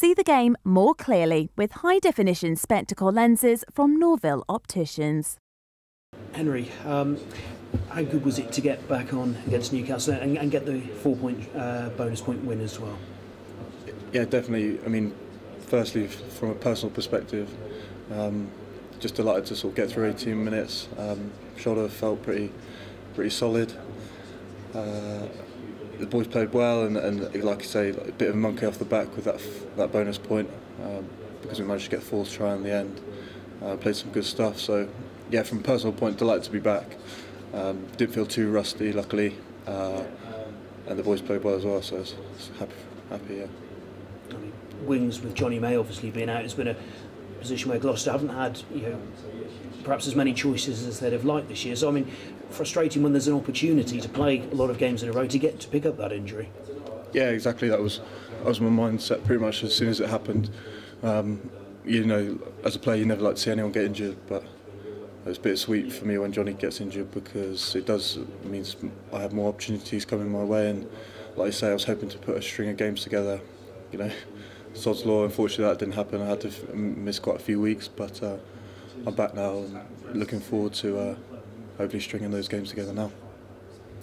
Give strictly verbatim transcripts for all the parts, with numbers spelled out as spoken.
See the game more clearly with high-definition spectacle lenses from Norville Opticians. Henry, um, how good was it to get back on against Newcastle and, and get the four-point uh, bonus point win as well? Yeah, definitely. I mean, firstly, from a personal perspective, um, just delighted to sort of get through eighteen minutes. Um, shoulder felt pretty, pretty solid. Uh, the boys played well, and, and like I say, a bit of a monkey off the back with that f that bonus point um, because we managed to get a fourth try in the end. Uh, played some good stuff. So, yeah, from a personal point, delighted to be back. Um, didn't feel too rusty, luckily, uh, and the boys played well as well. So, it's, it's happy, happy, yeah. I mean, wings with Johnny May obviously being out, it's been a position where Gloucester haven't had, you know, perhaps as many choices as they'd have liked this year. So I mean, frustrating when there's an opportunity to play a lot of games in a row to get to pick up that injury. Yeah, exactly. That was that was my mindset pretty much as soon as it happened. Um, you know, as a player, you never like to see anyone get injured, but it's bittersweet for me when Johnny gets injured because it does it means I have more opportunities coming my way. And like I say, I was hoping to put a string of games together. You know, sod's law, unfortunately that didn't happen. I had to miss quite a few weeks, but uh, I'm back now and looking forward to uh, hopefully stringing those games together now.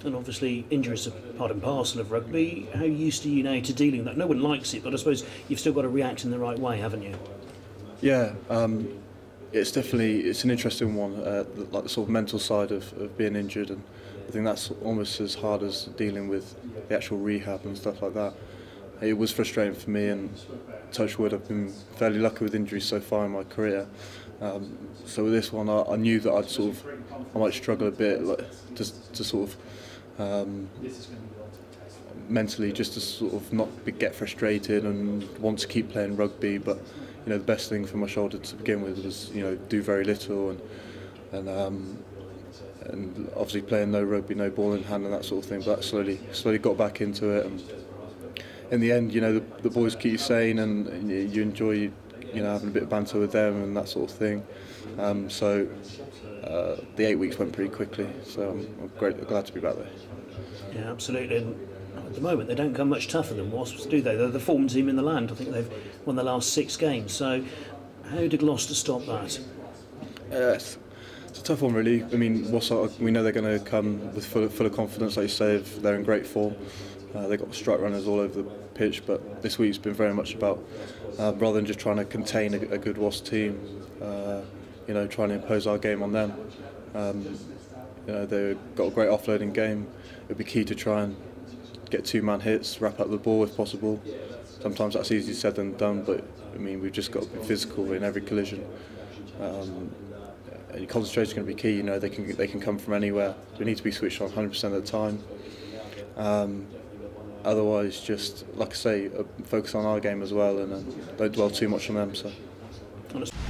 And obviously injuries are part and parcel of rugby. How used are you now to dealing with that? No one likes it, but I suppose you've still got to react in the right way, haven't you? Yeah, um, it's definitely it's an interesting one, uh, like the sort of mental side of, of being injured, and I think that's almost as hard as dealing with the actual rehab and stuff like that. It was frustrating for me, and touch wood, I've been fairly lucky with injuries so far in my career. Um, so with this one, I, I knew that I'd sort of, I might struggle a bit, like just to sort of um, mentally, just to sort of not be, get frustrated and want to keep playing rugby. But you know, the best thing for my shoulder to begin with was you know do very little and and um, and obviously playing no rugby, no ball in hand and that sort of thing. But that slowly, slowly got back into it. And, in the end, you know, the, the boys keep you sane, and, and you, you enjoy, you know, having a bit of banter with them and that sort of thing. Um, so uh, the eight weeks went pretty quickly. So I'm, I'm great, glad to be back there. Yeah, absolutely. And at the moment, they don't come much tougher than Wasps, do they? They're the form team in the land. I think they've won the last six games. So how did Gloucester stop that? Uh, it's, it's a tough one, really. I mean, Wasps, we know they're going to come with full, full of confidence, like you say. If they're in great form. Uh, they've got strike runners all over the pitch, but this week's been very much about uh, rather than just trying to contain a, a good Wasps team, uh, you know, trying to impose our game on them. Um, you know, they've got a great offloading game. It'd be key to try and get two-man hits, wrap up the ball if possible. Sometimes that's easier said than done, but I mean, we've just got to be physical in every collision. Um, and concentration is going to be key. You know, they can they can come from anywhere. We need to be switched on one hundred percent of the time. Um, Otherwise, just like I say, focus on our game as well, and uh, don't dwell too much on them. So.